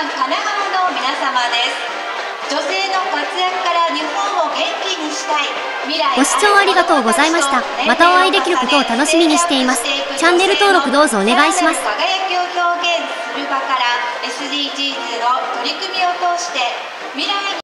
金浜の皆様です。女性の活躍から日本を元気にしたい。未来。ご視聴ありがとうございました。またお会いできることを楽しみにしています。チャンネル登録どうぞお願いします。輝きを表現する場から SDGs の取り組みを通して未来に